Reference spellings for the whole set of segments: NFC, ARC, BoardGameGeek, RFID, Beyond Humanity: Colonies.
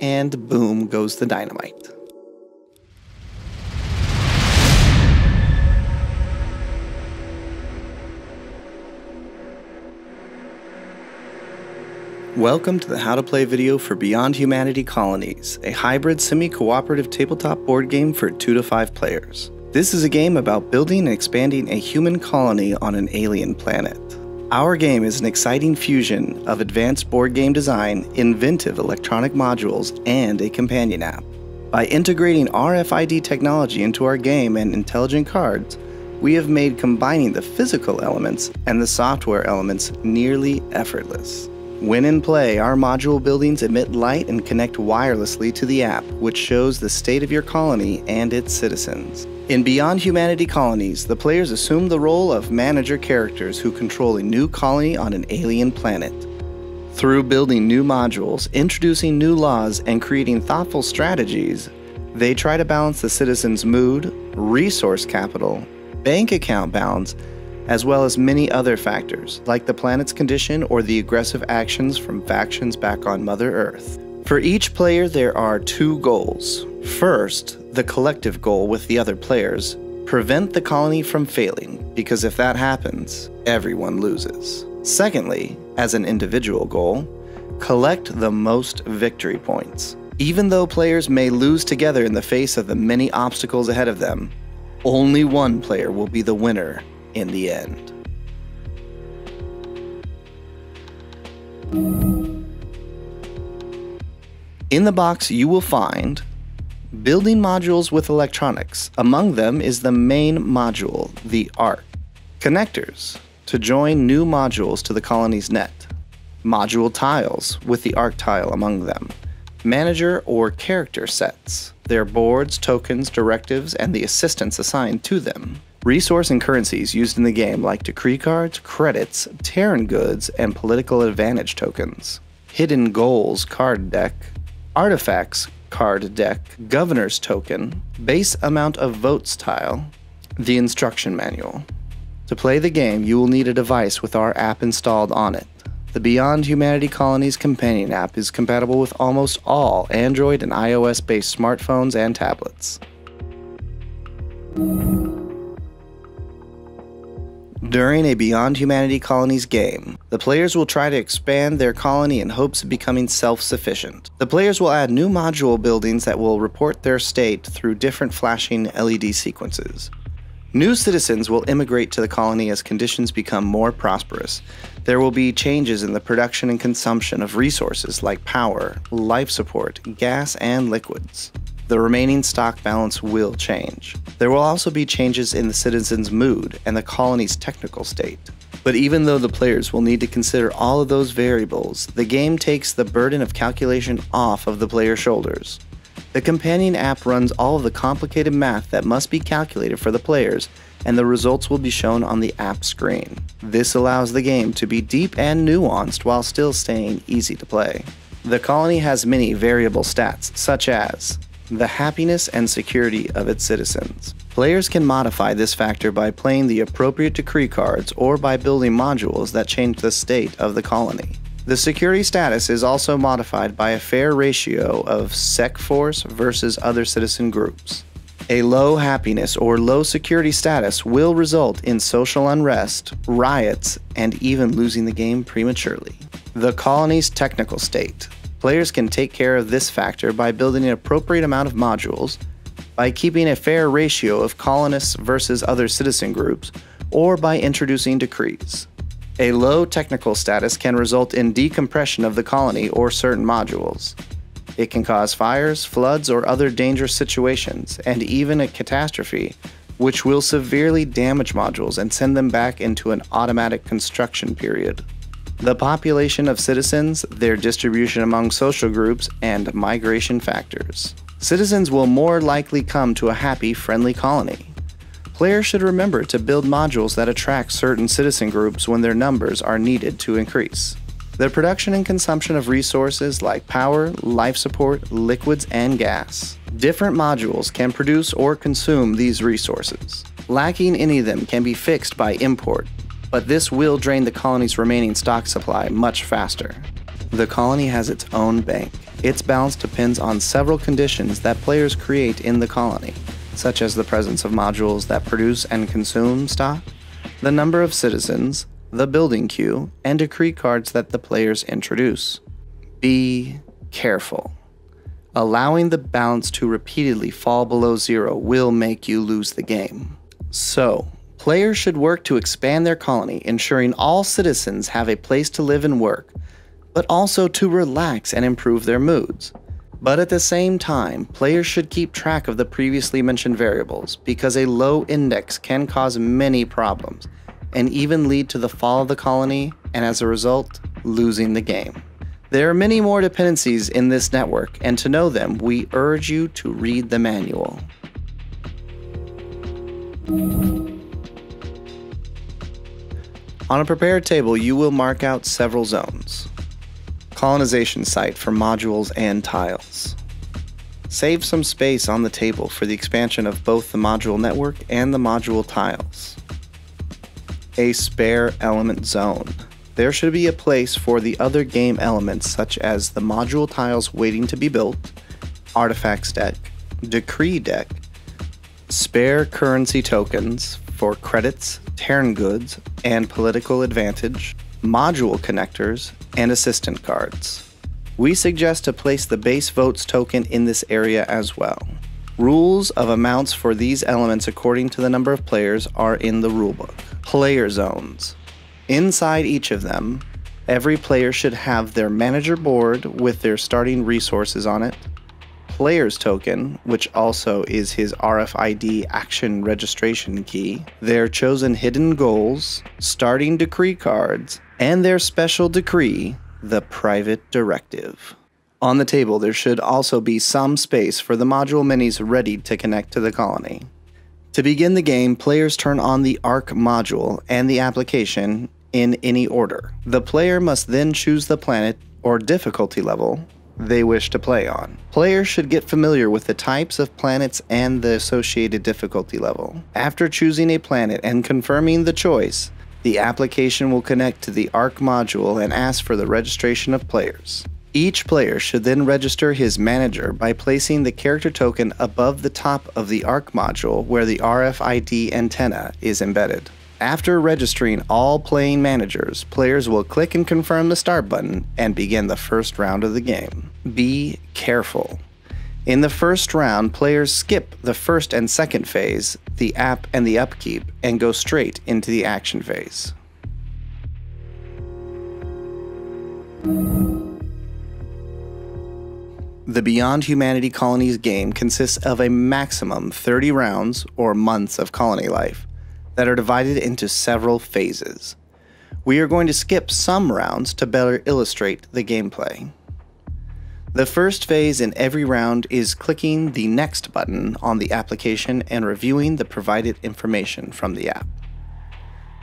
and boom goes the dynamite. Welcome to the How to Play video for Beyond Humanity Colonies, a hybrid semi-cooperative tabletop board game for 2 to 5 players. This is a game about building and expanding a human colony on an alien planet. Our game is an exciting fusion of advanced board game design, inventive electronic modules, and a companion app. By integrating RFID technology into our game and intelligent cards, we have made combining the physical elements and the software elements nearly effortless. When in play, our module buildings emit light and connect wirelessly to the app, which shows the state of your colony and its citizens. In Beyond Humanity Colonies, the players assume the role of manager characters who control a new colony on an alien planet. Through building new modules, introducing new laws, and creating thoughtful strategies, they try to balance the citizens' mood, resource capital, bank account balance, as well as many other factors, like the planet's condition or the aggressive actions from factions back on Mother Earth. For each player, there are 2 goals. First, the collective goal with the other players: prevent the colony from failing, because if that happens, everyone loses. Secondly, as an individual goal, collect the most victory points. Even though players may lose together in the face of the many obstacles ahead of them, only one player will be the winner in the end. In the box you will find building modules with electronics. Among them is the main module, the ARC. Connectors to join new modules to the colony's net. Module tiles with the ARC tile among them. Manager or character sets, their boards, tokens, directives, and the assistants assigned to them. Resource and currencies used in the game like decree cards, credits, Terran goods, and political advantage tokens. Hidden goals card deck, artifacts card deck, governor's token, base amount of votes tile, the instruction manual. To play the game, you will need a device with our app installed on it. The Beyond Humanity Colonies companion app is compatible with almost all Android and iOS-based smartphones and tablets. During a Beyond Humanity Colonies game, the players will try to expand their colony in hopes of becoming self-sufficient. The players will add new module buildings that will report their state through different flashing LED sequences. New citizens will immigrate to the colony as conditions become more prosperous. There will be changes in the production and consumption of resources like power, life support, gas, and liquids. The remaining stock balance will change. There will also be changes in the citizens' mood and the colony's technical state. But even though the players will need to consider all of those variables, the game takes the burden of calculation off of the player's shoulders. The companion app runs all of the complicated math that must be calculated for the players, and the results will be shown on the app screen. This allows the game to be deep and nuanced while still staying easy to play. The colony has many variable stats, such as the happiness and security of its citizens. Players can modify this factor by playing the appropriate decree cards or by building modules that change the state of the colony. The security status is also modified by a fair ratio of sec force versus other citizen groups. A low happiness or low security status will result in social unrest, riots, and even losing the game prematurely. The colony's technical state. Players can take care of this factor by building an appropriate amount of modules, by keeping a fair ratio of colonists versus other citizen groups, or by introducing decrees. A low technical status can result in decompression of the colony or certain modules. It can cause fires, floods, or other dangerous situations, and even a catastrophe, which will severely damage modules and send them back into an automatic construction period. The population of citizens, their distribution among social groups, and migration factors. Citizens will more likely come to a happy, friendly colony. Players should remember to build modules that attract certain citizen groups when their numbers are needed to increase. The production and consumption of resources like power, life support, liquids, and gas. Different modules can produce or consume these resources. Lacking any of them can be fixed by import, but this will drain the colony's remaining stock supply much faster. The colony has its own bank. Its balance depends on several conditions that players create in the colony, such as the presence of modules that produce and consume stock, the number of citizens, the building queue, and decree cards that the players introduce. Be careful. Allowing the balance to repeatedly fall below zero will make you lose the game. So, players should work to expand their colony, ensuring all citizens have a place to live and work, but also to relax and improve their moods. But at the same time, players should keep track of the previously mentioned variables, because a low index can cause many problems, and even lead to the fall of the colony, and as a result, losing the game. There are many more dependencies in this network, and to know them, we urge you to read the manual. On a prepared table, you will mark out several zones. Colonization site for modules and tiles. Save some space on the table for the expansion of both the module network and the module tiles. A spare element zone. There should be a place for the other game elements such as the module tiles waiting to be built, artifacts deck, decree deck, spare currency tokens for credits, Terran goods, and political advantage, module connectors, and assistant cards. We suggest to place the base votes token in this area as well. Rules of amounts for these elements according to the number of players are in the rulebook. Player zones. Inside each of them, every player should have their manager board with their starting resources on it, player's token, which also is his RFID action registration key, their chosen hidden goals, starting decree cards, and their special decree, the private directive. On the table, there should also be some space for the module minis ready to connect to the colony. To begin the game, players turn on the ARC module and the application in any order. The player must then choose the planet or difficulty level they wish to play on. Players should get familiar with the types of planets and the associated difficulty level. After choosing a planet and confirming the choice, the application will connect to the ARC module and ask for the registration of players. Each player should then register his manager by placing the character token above the top of the ARC module where the RFID antenna is embedded. After registering all playing managers, players will click and confirm the start button and begin the first round of the game. Be careful. In the first round, players skip the first and second phase, the app and the upkeep, and go straight into the action phase. The Beyond Humanity Colonies game consists of a maximum 30 rounds or months of colony life that are divided into several phases. We are going to skip some rounds to better illustrate the gameplay. The first phase in every round is clicking the next button on the application and reviewing the provided information from the app.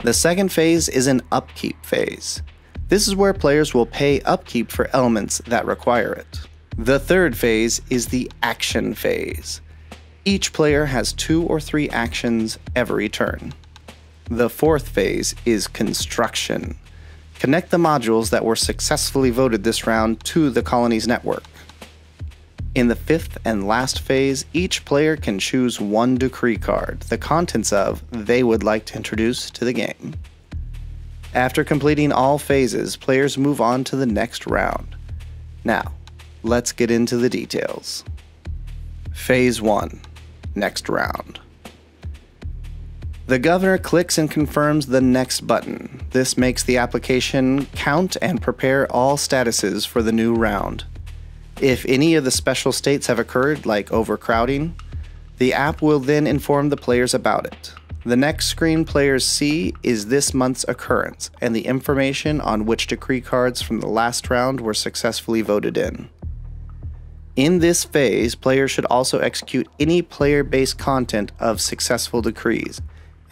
The second phase is an upkeep phase. This is where players will pay upkeep for elements that require it. The third phase is the action phase. Each player has 2 or 3 actions every turn. The fourth phase is construction. Connect the modules that were successfully voted this round to the colony's network. In the fifth and last phase, each player can choose one decree card, the contents of they would like to introduce to the game. After completing all phases, players move on to the next round. Now, let's get into the details. Phase 1, next round. The governor clicks and confirms the next button. This makes the application count and prepare all statuses for the new round. If any of the special states have occurred, like overcrowding, the app will then inform the players about it. The next screen players see is this month's occurrence and the information on which decree cards from the last round were successfully voted in. In this phase, players should also execute any player-based content of successful decrees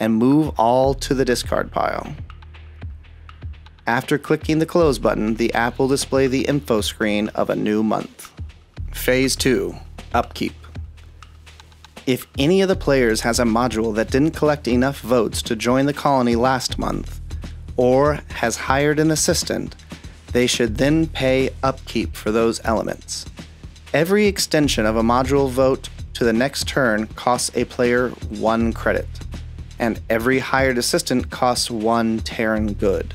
and move all to the discard pile. After clicking the close button, the app will display the info screen of a new month. Phase 2, upkeep. If any of the players has a module that didn't collect enough votes to join the colony last month, or has hired an assistant, They should then pay upkeep for those elements. Every extension of a module vote to the next turn costs a player 1 credit, and every hired assistant costs 1 Terran good.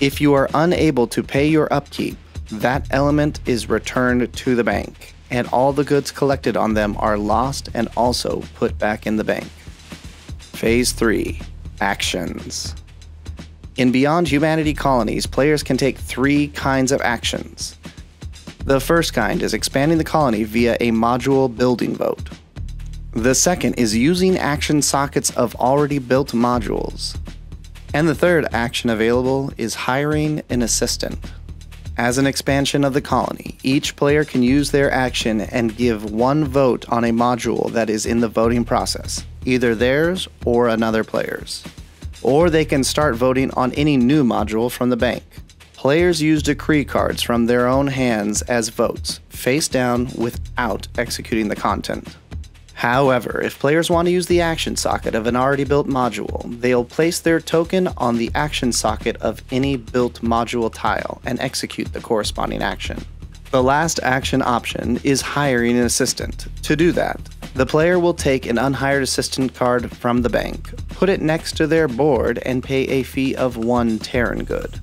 If you are unable to pay your upkeep, that element is returned to the bank, and all the goods collected on them are lost and also put back in the bank. Phase 3: Actions. In Beyond Humanity Colonies, players can take 3 kinds of actions. The first kind is expanding the colony via a module building vote. The second is using action sockets of already built modules. And the third action available is hiring an assistant. As an expansion of the colony, each player can use their action and give 1 vote on a module that is in the voting process, either theirs or another player's. Or they can start voting on any new module from the bank. Players use decree cards from their own hands as votes, face down, without executing the content. However, if players want to use the action socket of an already built module, they'll place their token on the action socket of any built module tile and execute the corresponding action. The last action option is hiring an assistant. To do that, the player will take an unhired assistant card from the bank, put it next to their board, and pay a fee of 1 Terran good.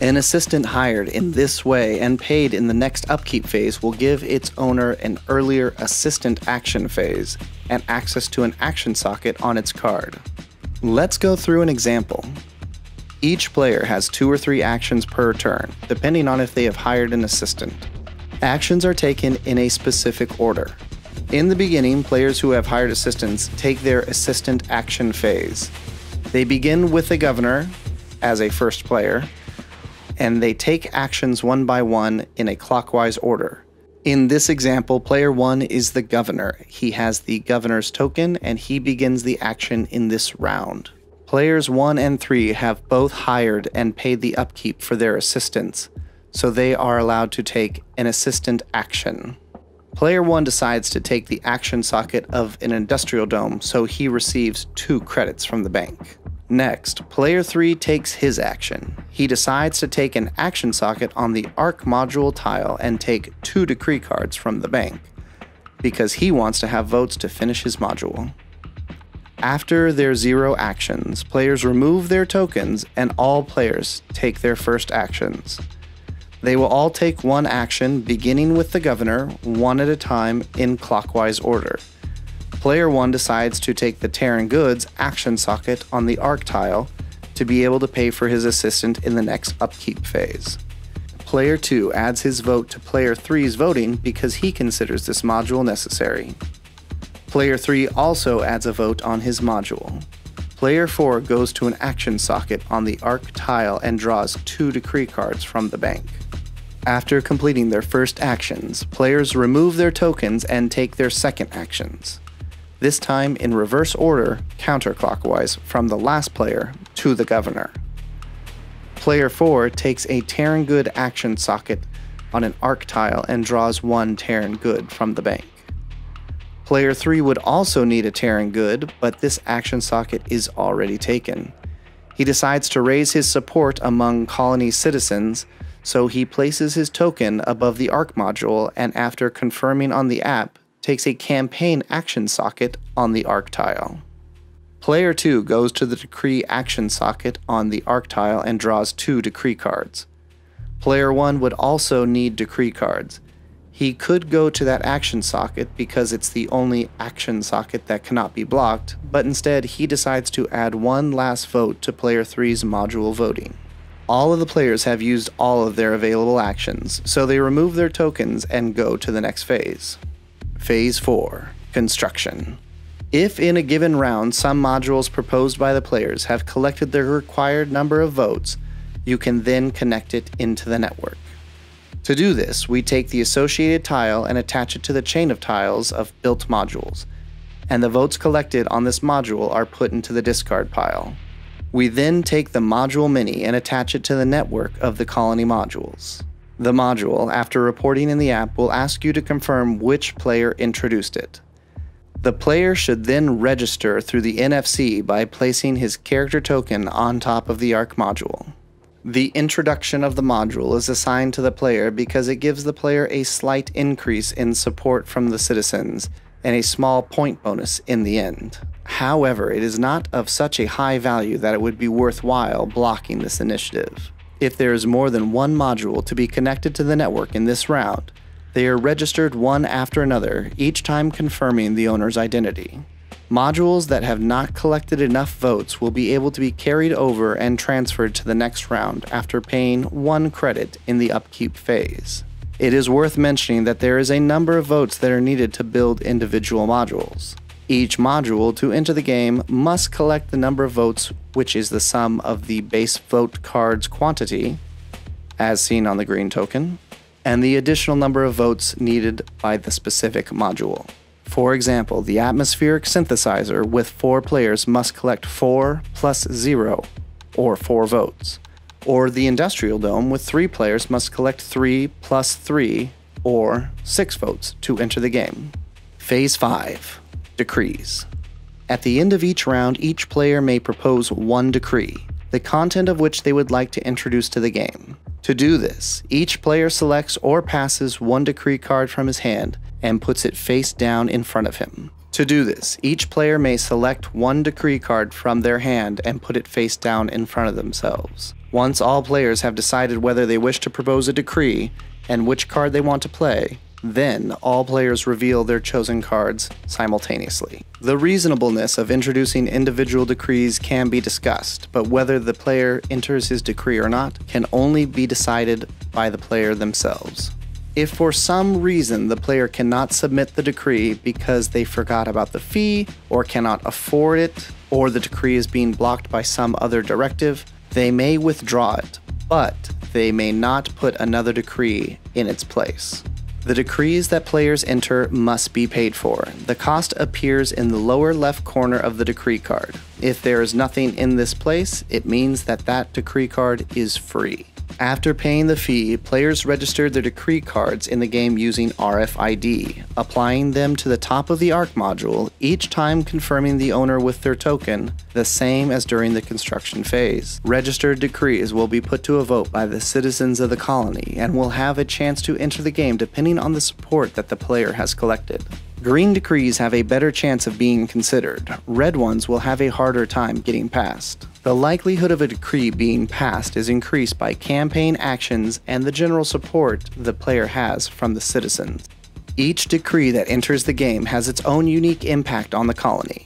An assistant hired in this way and paid in the next upkeep phase will give its owner an earlier assistant action phase and access to an action socket on its card. Let's go through an example. Each player has 2 or 3 actions per turn, depending on if they have hired an assistant. Actions are taken in a specific order. In the beginning, players who have hired assistants take their assistant action phase. They begin with the governor as a first player, and they take actions 1 by 1 in a clockwise order. In this example, player 1 is the governor. He has the governor's token, and he begins the action in this round. Players 1 and 3 have both hired and paid the upkeep for their assistants, so they are allowed to take an assistant action. Player 1 decides to take the action socket of an industrial dome, so he receives 2 credits from the bank. Next, player 3 takes his action. He decides to take an action socket on the ARC module tile and take 2 decree cards from the bank, because he wants to have votes to finish his module. After their 0 actions, players remove their tokens and all players take their first actions. They will all take 1 action, beginning with the governor, 1 at a time in clockwise order. Player 1 decides to take the Terran Goods action socket on the ARC tile to be able to pay for his assistant in the next upkeep phase. Player 2 adds his vote to Player 3's voting because he considers this module necessary. Player 3 also adds a vote on his module. Player 4 goes to an action socket on the ARC tile and draws 2 decree cards from the bank. After completing their first actions, players remove their tokens and take their second actions, this time in reverse order, counterclockwise, from the last player to the governor. Player 4 takes a Terran Good action socket on an ARC tile and draws 1 Terran Good from the bank. Player 3 would also need a Terran Good, but this action socket is already taken. He decides to raise his support among colony citizens, so he places his token above the ARC module and, after confirming on the app, takes a campaign action socket on the ARC tile. Player 2 goes to the decree action socket on the ARC tile and draws 2 decree cards. Player 1 would also need decree cards. He could go to that action socket because it's the only action socket that cannot be blocked, but instead he decides to add 1 last vote to Player 3's module voting. All of the players have used all of their available actions, so they remove their tokens and go to the next phase. Phase 4: Construction. If in a given round some modules proposed by the players have collected the required number of votes, you can then connect it into the network. To do this, we take the associated tile and attach it to the chain of tiles of built modules, and the votes collected on this module are put into the discard pile. We then take the module mini and attach it to the network of the colony modules. The module, after reporting in the app, will ask you to confirm which player introduced it. The player should then register through the NFC by placing his character token on top of the ARC module. The introduction of the module is assigned to the player because it gives the player a slight increase in support from the citizens and a small point bonus in the end. However, it is not of such a high value that it would be worthwhile blocking this initiative. If there is more than one module to be connected to the network in this round, they are registered one after another, each time confirming the owner's identity. Modules that have not collected enough votes will be able to be carried over and transferred to the next round after paying 1 credit in the upkeep phase. It is worth mentioning that there is a number of votes that are needed to build individual modules. Each module to enter the game must collect the number of votes, which is the sum of the base vote card's quantity, as seen on the green token, and the additional number of votes needed by the specific module. For example, the atmospheric synthesizer with 4 players must collect 4 plus 0, or 4 votes, or the industrial dome with 3 players must collect 3 plus 3, or 6 votes to enter the game. Phase 5. Decrees. At the end of each round, each player may propose 1 decree, the content of which they would like to introduce to the game. To do this, each player selects or passes 1 decree card from his hand and puts it face down in front of him. To do this, each player may select 1 decree card from their hand and put it face down in front of themselves. Once all players have decided whether they wish to propose a decree and which card they want to play, then all players reveal their chosen cards simultaneously. The reasonableness of introducing individual decrees can be discussed, but whether the player enters his decree or not can only be decided by the player themselves. If for some reason the player cannot submit the decree because they forgot about the fee, or cannot afford it, or the decree is being blocked by some other directive, they may withdraw it, but they may not put another decree in its place. The decrees that players enter must be paid for. The cost appears in the lower left corner of the decree card. If there is nothing in this place, it means that that decree card is free. After paying the fee, players register their decree cards in the game using RFID, applying them to the top of the ARC module, each time confirming the owner with their token, the same as during the construction phase. Registered decrees will be put to a vote by the citizens of the colony and will have a chance to enter the game depending on the support that the player has collected. Green decrees have a better chance of being considered. Red ones will have a harder time getting passed. The likelihood of a decree being passed is increased by campaign actions and the general support the player has from the citizens. Each decree that enters the game has its own unique impact on the colony.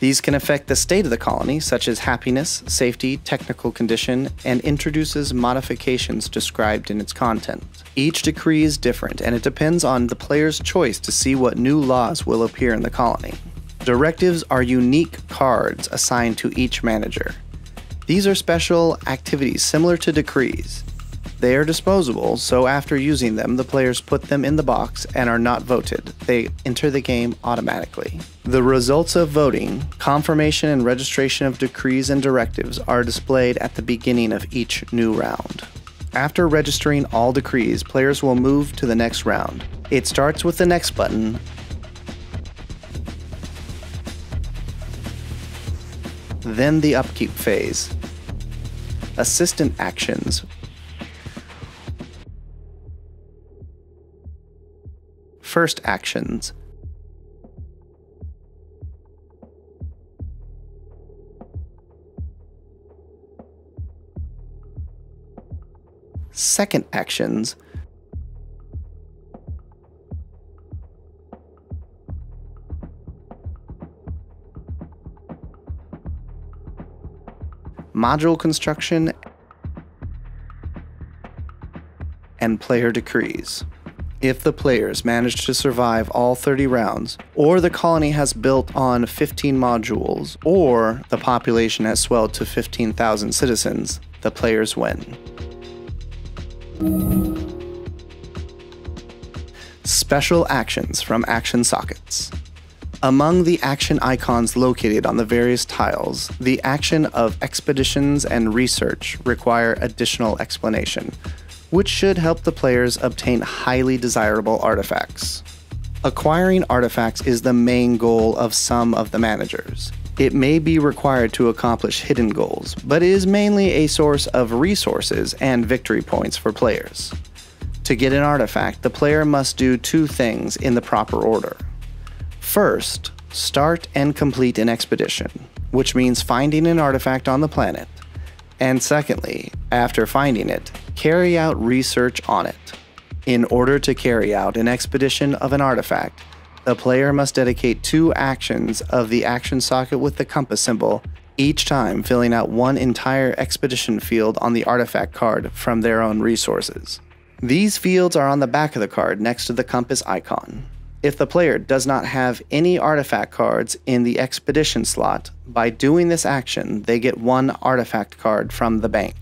These can affect the state of the colony, such as happiness, safety, technical condition, and introduces modifications described in its content. Each decree is different, and it depends on the player's choice to see what new laws will appear in the colony. Directives are unique cards assigned to each manager. These are special activities similar to decrees. They are disposable, so after using them, the players put them in the box and are not voted. They enter the game automatically. The results of voting, confirmation, and registration of decrees and directives are displayed at the beginning of each new round. After registering all decrees, players will move to the next round. It starts with the next button, then the upkeep phase, assistant actions, first actions, second actions, module construction, and player decrees. If the players manage to survive all 30 rounds, or the colony has built on 15 modules, or the population has swelled to 15,000 citizens, the players win. Special actions from action sockets. Among the action icons located on the various tiles, the action of expeditions and research require additional explanation, which should help the players obtain highly desirable artifacts. Acquiring artifacts is the main goal of some of the managers. It may be required to accomplish hidden goals, but is mainly a source of resources and victory points for players. To get an artifact, the player must do two things in the proper order. First, start and complete an expedition, which means finding an artifact on the planet. And secondly, after finding it, carry out research on it. In order to carry out an expedition of an artifact, the player must dedicate two actions of the action socket with the compass symbol, each time filling out one entire expedition field on the artifact card from their own resources. These fields are on the back of the card next to the compass icon. If the player does not have any artifact cards in the expedition slot, by doing this action, they get one artifact card from the bank.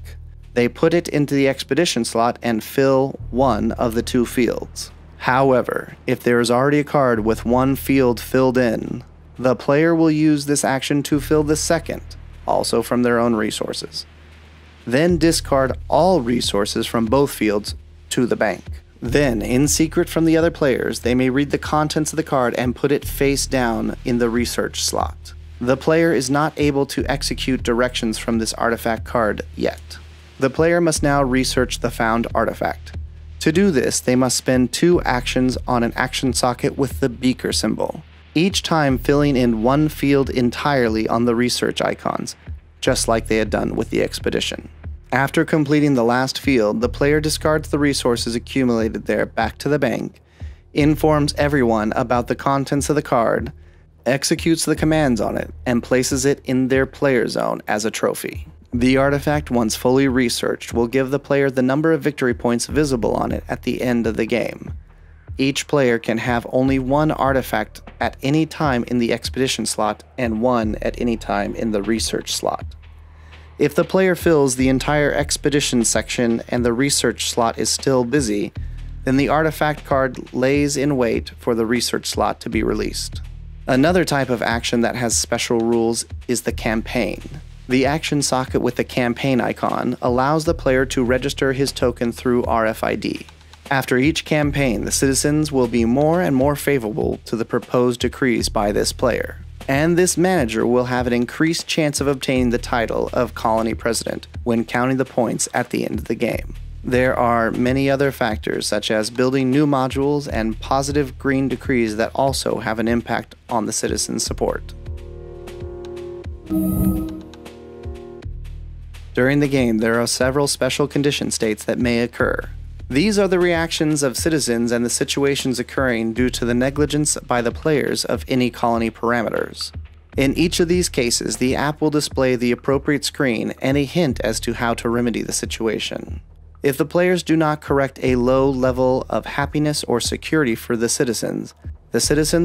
They put it into the expedition slot and fill one of the two fields. However, if there is already a card with one field filled in, the player will use this action to fill the second, also from their own resources. Then discard all resources from both fields to the bank. Then, in secret from the other players, they may read the contents of the card and put it face down in the research slot. The player is not able to execute directions from this artifact card yet. The player must now research the found artifact. To do this, they must spend two actions on an action socket with the beaker symbol, each time filling in one field entirely on the research icons, just like they had done with the expedition. After completing the last field, the player discards the resources accumulated there back to the bank, informs everyone about the contents of the card, executes the commands on it, and places it in their player zone as a trophy. The artifact, once fully researched, will give the player the number of victory points visible on it at the end of the game. Each player can have only one artifact at any time in the expedition slot and one at any time in the research slot. If the player fills the entire expedition section and the research slot is still busy, then the artifact card lays in wait for the research slot to be released. Another type of action that has special rules is the campaign. The action socket with the campaign icon allows the player to register his token through RFID. After each campaign, the citizens will be more and more favorable to the proposed decrees by this player, and this manager will have an increased chance of obtaining the title of colony president when counting the points at the end of the game. There are many other factors, such as building new modules and positive green decrees, that also have an impact on the citizens' support. During the game, there are several special condition states that may occur. These are the reactions of citizens and the situations occurring due to the negligence by the players of any colony parameters. In each of these cases, the app will display the appropriate screen and a hint as to how to remedy the situation. If the players do not correct a low level of happiness or security for the citizens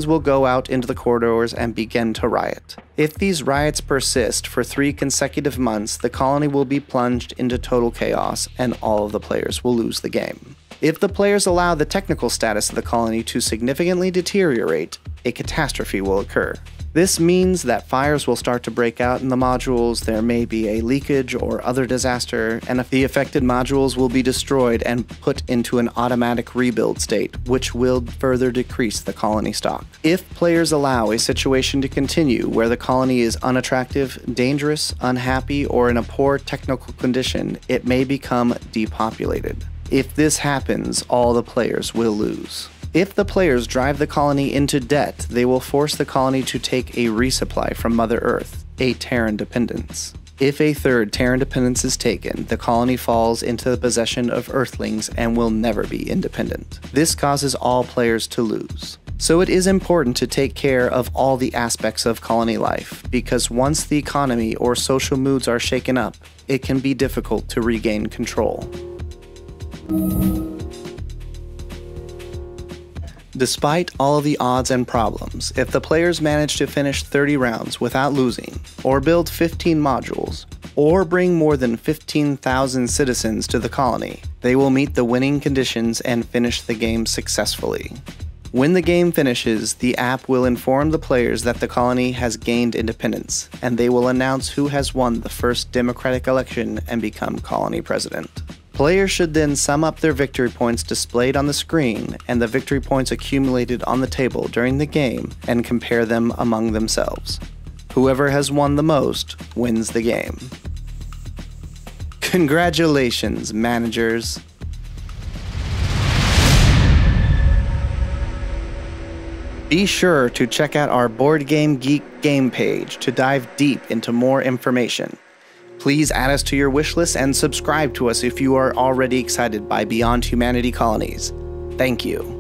will go out into the corridors and begin to riot. If these riots persist for 3 consecutive months, the colony will be plunged into total chaos and all of the players will lose the game. If the players allow the technical status of the colony to significantly deteriorate, a catastrophe will occur. This means that fires will start to break out in the modules, there may be a leakage or other disaster, and the affected modules will be destroyed and put into an automatic rebuild state, which will further decrease the colony stock. If players allow a situation to continue where the colony is unattractive, dangerous, unhappy, or in a poor technical condition, it may become depopulated. If this happens, all the players will lose. If the players drive the colony into debt, they will force the colony to take a resupply from Mother Earth, a Terran dependence. If a third Terran dependence is taken, the colony falls into the possession of Earthlings and will never be independent. This causes all players to lose. So it is important to take care of all the aspects of colony life, because once the economy or social moods are shaken up, it can be difficult to regain control. Despite all of the odds and problems, if the players manage to finish 30 rounds without losing, or build 15 modules, or bring more than 15,000 citizens to the colony, they will meet the winning conditions and finish the game successfully. When the game finishes, the app will inform the players that the colony has gained independence, and they will announce who has won the first democratic election and become colony president. Players should then sum up their victory points displayed on the screen and the victory points accumulated on the table during the game and compare them among themselves. Whoever has won the most wins the game. Congratulations, managers. Be sure to check out our BoardGameGeek game page to dive deep into more information. Please add us to your wishlist and subscribe to us if you are already excited by Beyond Humanity Colonies. Thank you.